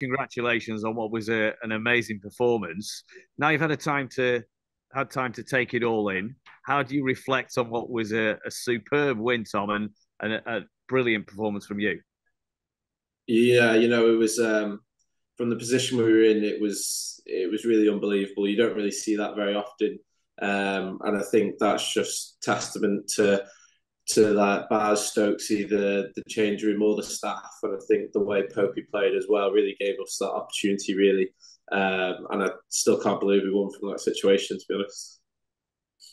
congratulations on what was an amazing performance. Now you've had time to take it all in. How do you reflect on what was a superb win, Tom, and a brilliant performance from you? Yeah, you know, it was from the position we were in, it was really unbelievable. You don't really see that very often, and I think that's just testament to that Baz Stokesy, the change room, all the staff, and I think the way Popey played as well really gave us that opportunity, really. And I still can't believe we won from that situation, to be honest.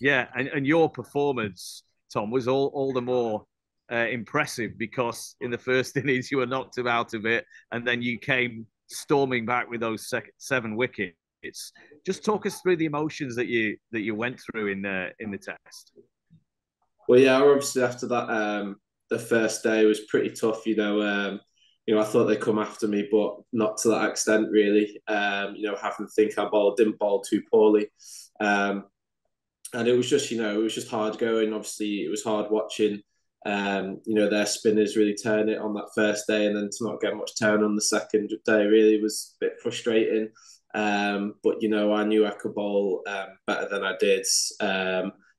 Yeah, and your performance, Tom, was all the more impressive because in the first innings you were knocked out of it, and then you came storming back with those seven wickets. Just talk us through the emotions that you went through in the test. Well, yeah, obviously after that, the first day was pretty tough. You know, I thought they'd come after me, but not to that extent, really. You know, having to think I didn't bowl too poorly, and it was just, you know, it was just hard going. Obviously, it was hard watching. You know, their spinners really turn it on that first day, and then to not get much turn on the second day really was a bit frustrating. But you know, I knew I could bowl better than I did.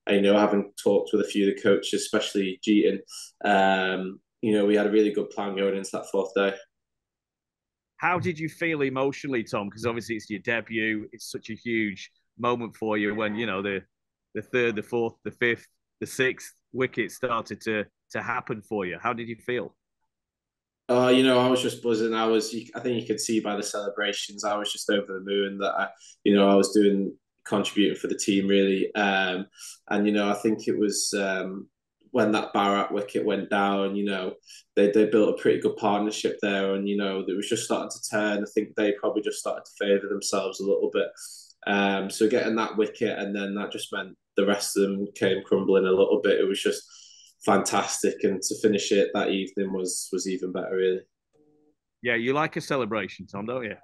And, you know, having talked with a few of the coaches, especially Jeetan, you know, we had a really good plan going into that fourth day. How did you feel emotionally, Tom? Because obviously it's your debut. It's such a huge moment for you when, you know, the third, the fourth, the fifth, the sixth wicket started to happen for you. How did you feel? You know, I was just buzzing. I think you could see by the celebrations, I was just over the moon that I was contributing for the team, really. And, you know, I think it was... when that Bairstow wicket went down, you know, they built a pretty good partnership there, and, you know, it was just starting to turn. I think they probably just started to favour themselves a little bit. So getting that wicket, and then that just meant the rest of them came crumbling a little bit. It was just fantastic, and to finish it that evening was even better, really. Yeah, you like a celebration, Tom, don't you?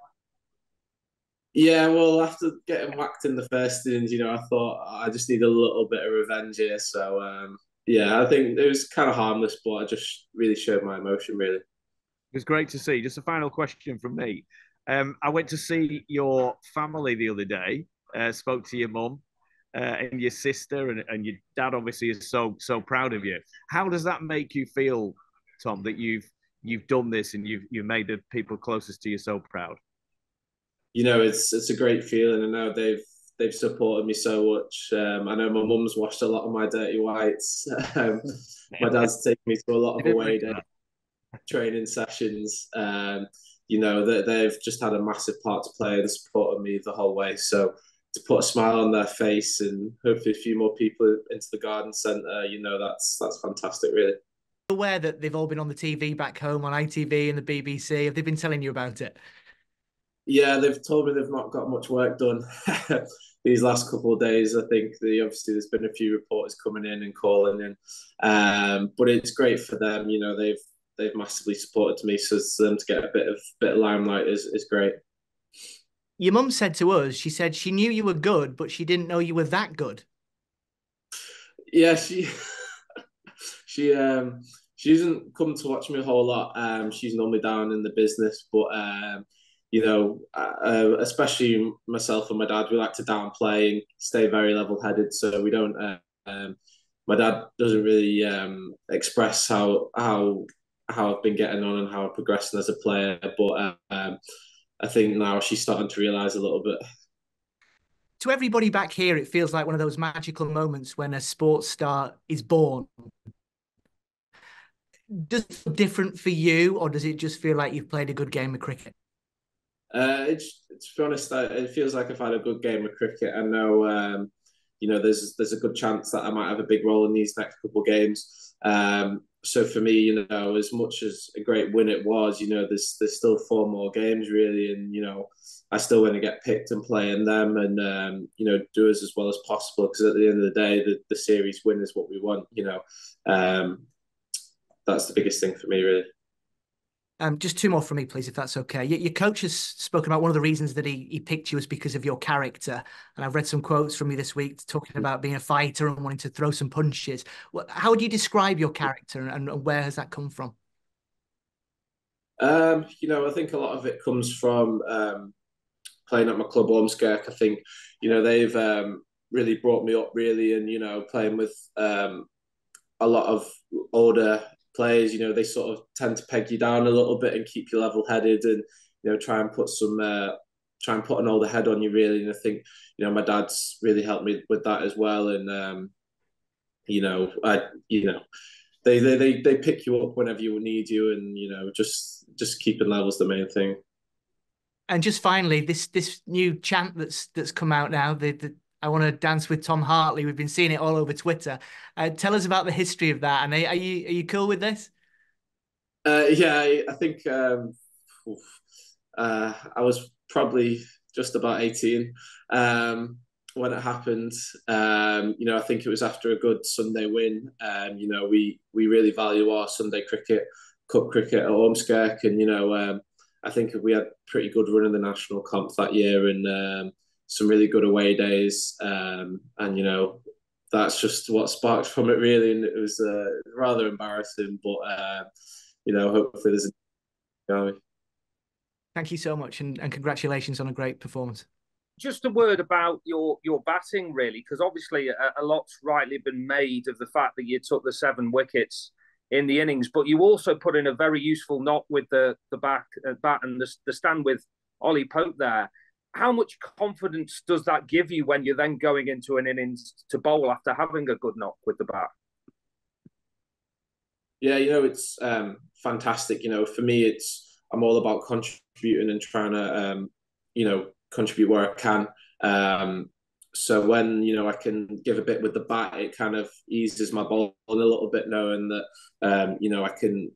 Yeah, well, after getting whacked in the first innings, you know, I thought I just need a little bit of revenge here, so... yeah, I think it was kind of harmless, but I just really showed my emotion, really. It was great to see. Just a final question from me. I went to see your family the other day, spoke to your mum and your sister, and your dad obviously is so proud of you. How does that make you feel, Tom, that you've done this and you've made the people closest to you so proud? You know, it's a great feeling. I know they've supported me so much. I know my mum's washed a lot of my dirty whites. My dad's taken me to a lot of away day training sessions. You know, they've just had a massive part to play and supported me the whole way. So to put a smile on their face and hopefully a few more people into the garden centre, you know, that's fantastic, really. Aware that they've all been on the TV back home, on ITV and the BBC. Have they been telling you about it? Yeah, they've told me they've not got much work done these last couple of days. I think obviously there's been a few reporters coming in and calling in, but it's great for them. You know, they've massively supported me, so for them to get a bit of limelight is great. Your mum said to us, she said she knew you were good, but she didn't know you were that good. Yeah, she doesn't come to watch me a whole lot. She's normally down in the business, but. You know, especially myself and my dad, we like to downplay and stay very level-headed. So we don't. My dad doesn't really express how I've been getting on and how I'm progressing as a player. But I think now she's starting to realise a little bit. To everybody back here, it feels like one of those magical moments when a sports star is born. Does it feel different for you, or does it just feel like you've played a good game of cricket? To be honest, it feels like I've had a good game of cricket. I know, you know, there's a good chance that I might have a big role in these next couple of games. So for me, you know, as much as a great win it was, you know, there's still 4 more games really, and you know, I still want to get picked and play in them, and you know, do as well as possible, because at the end of the day, the series win is what we want. You know, that's the biggest thing for me, really. Just 2 more from me, please, if that's okay. Your coach has spoken about one of the reasons that he picked you is because of your character. And I've read some quotes from you this week talking about being a fighter and wanting to throw some punches. How would you describe your character, and where has that come from? You know, I think a lot of it comes from playing at my club, Ormskirk. I think, you know, they've really brought me up, really, and, you know, playing with a lot of older players, you know, they sort of tend to peg you down a little bit and keep you level-headed and, you know, try and put an older head on you, really. And I think, you know, my dad's really helped me with that as well. And, you know, they pick you up whenever you need you, and, you know, just keeping level is the main thing. And just finally, this new chant that's come out now, the I Want to Dance with Tom Hartley. We've been seeing it all over Twitter. Tell us about the history of that. And are you cool with this? Yeah, I think I was probably just about 18 when it happened. You know, I think it was after a good Sunday win. You know, we really value our Sunday cricket, cup cricket at Ormskirk, and, you know, I think we had a pretty good run of the national comp that year, and some really good away days, and, you know, that's just what sparked from it, really. And it was rather embarrassing, but you know, hopefully there's a... Thank you so much, and congratulations on a great performance. Just a word about your batting, really, because obviously a lot's rightly been made of the fact that you took the 7 wickets in the innings, but you also put in a very useful knock with the bat and the stand with Ollie Pope there. How much confidence does that give you when you're then going into an innings to bowl after having a good knock with the bat? Yeah, you know, it's fantastic. You know, for me, I'm all about contributing and trying to, you know, contribute where I can. So when, you know, I can give a bit with the bat, it kind of eases my bowling a little bit, knowing that, you know, I can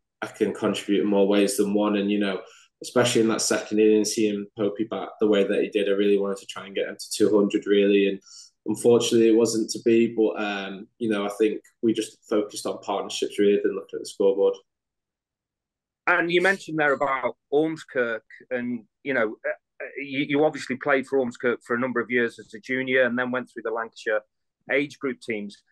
contribute in more ways than one. And, you know, especially in that second innings, seeing Popey bat the way that he did, I really wanted to try and get him to 200, really. And unfortunately, it wasn't to be. But, you know, I think we just focused on partnerships, really, than looking at the scoreboard. And you mentioned there about Ormskirk, and, you know, you obviously played for Ormskirk for a number of years as a junior and then went through the Lancashire age group teams.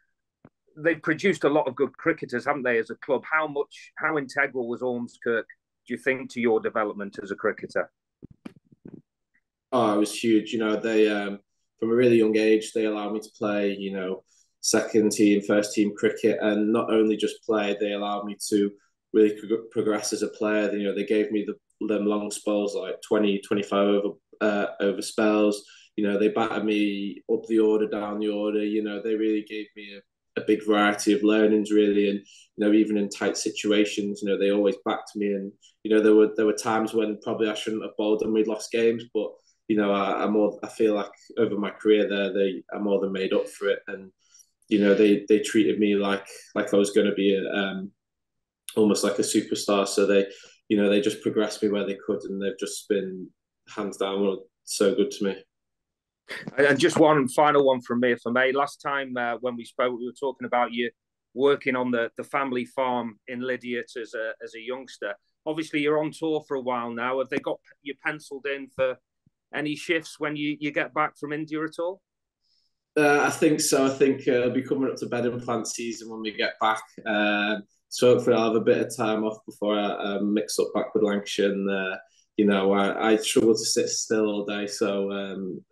They've produced a lot of good cricketers, haven't they, as a club? How integral was Ormskirk, do you think, to your development as a cricketer? Oh, it was huge. You know, they, from a really young age, they allowed me to play, you know, second team, first team cricket, and not only just play, they allowed me to really progress as a player. You know, they gave me them long spells, like 20, 25 over spells. You know, they batted me up the order, down the order. You know, they really gave me a big variety of learnings, really. And, you know, even in tight situations, you know, they always backed me. And, you know, there were times when probably I shouldn't have bowled and we'd lost games, but, you know, I feel like over my career there, I more than made up for it. And, you know, they treated me like I was going to be almost like a superstar. So they, you know, they just progressed me where they could, and they've just been hands down so good to me. And just one final one from me, if I may. Last time when we spoke, we were talking about you working on the family farm in Lydiat as a youngster. Obviously, you're on tour for a while now. Have they got you penciled in for any shifts when you get back from India at all? I think so. I think it'll be coming up to bed and plant season when we get back. So hopefully I'll have a bit of time off before I mix up back with Lancashire. And, you know, I struggle to sit still all day. So,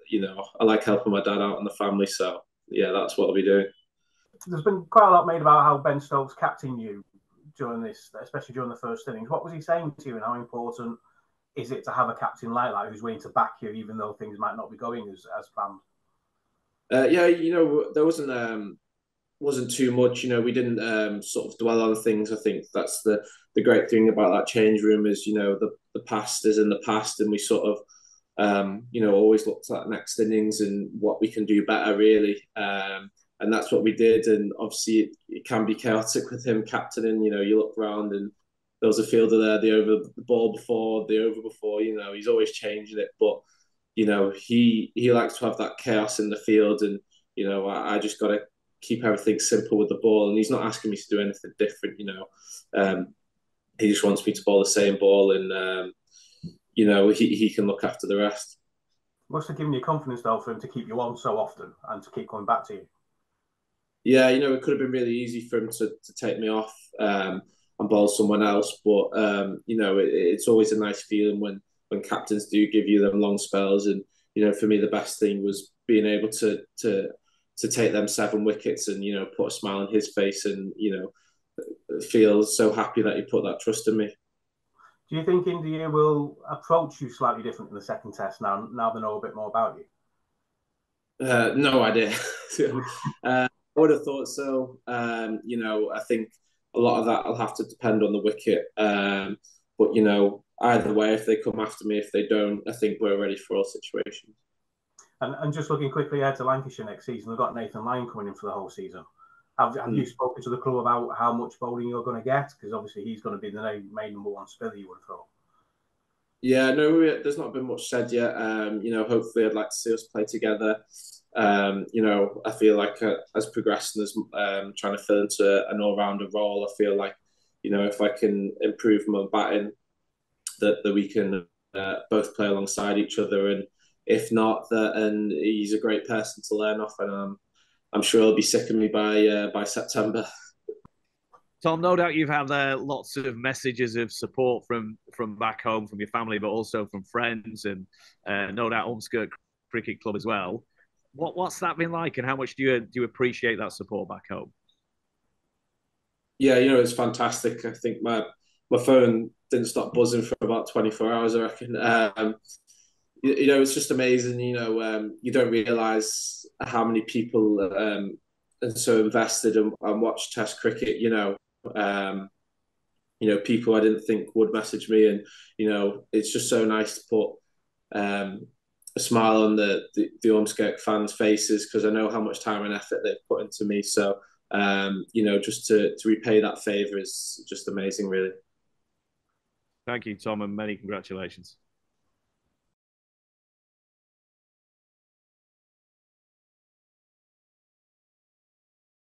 you know, I like helping my dad out and the family. So, yeah, that's what I'll be doing. There's been quite a lot made about how Ben Stokes captained you during this, especially during the first innings. What was he saying to you, and how important is it to have a captain like that who's willing to back you, even though things might not be going as planned? Yeah, you know, there wasn't too much. You know, we didn't sort of dwell on things. I think that's the great thing about that change room is, you know, the past is in the past, and we sort of, you know, always looked at next innings and what we can do better, really. And that's what we did. And obviously it can be chaotic with him captaining. You know, you look around and there was a fielder there, the over the ball before, the over before, you know, he's always changing it. But, you know, he likes to have that chaos in the field. And, you know, I just got to keep everything simple with the ball, and he's not asking me to do anything different. You know, he just wants me to bowl the same ball, and you know, he can look after the rest. Must have given you confidence, though, for him to keep you on so often and to keep coming back to you. Yeah, you know, it could have been really easy for him to take me off. and bowl someone else. But, you know, it's always a nice feeling when captains do give you them long spells. And, you know, for me, the best thing was being able to take them 7 wickets and, you know, put a smile on his face and, you know, feel so happy that he put that trust in me. Do you think India will approach you slightly different in the second test now they know a bit more about you? No idea. I would have thought so. You know, I think a lot of that will have to depend on the wicket. But, you know, either way, if they come after me, if they don't, I think we're ready for all situations. And just looking quickly ahead to Lancashire next season, they've got Nathan Lyon coming in for the whole season. Have you spoken to the crew about how much bowling you're going to get? Because obviously he's going to be the main number one spinner, you would have thought. Yeah, no, there's not been much said yet. You know, hopefully I'd like to see us play together. You know, I feel like as progressing, as trying to fill into an all-rounder role, I feel like, you know, if I can improve my batting, that we can both play alongside each other. And if not, and he's a great person to learn off, and I'm sure he'll be sick of me by September. Tom, no doubt you've had lots of messages of support from back home, from your family, but also from friends, and no doubt Ormskirk Cricket Club as well. What's that been like, and how much do you appreciate that support back home? Yeah, you know, it's fantastic. I think my phone didn't stop buzzing for about 24 hours, I reckon. You know, it's just amazing. You know, you don't realise how many people are so invested and watch Test cricket. You know, people I didn't think would message me, and you know, it's just so nice to put a smile on the Ormskirk fans' faces, because I know how much time and effort they've put into me. So, you know, just to repay that favour is just amazing, really. Thank you, Tom, and many congratulations.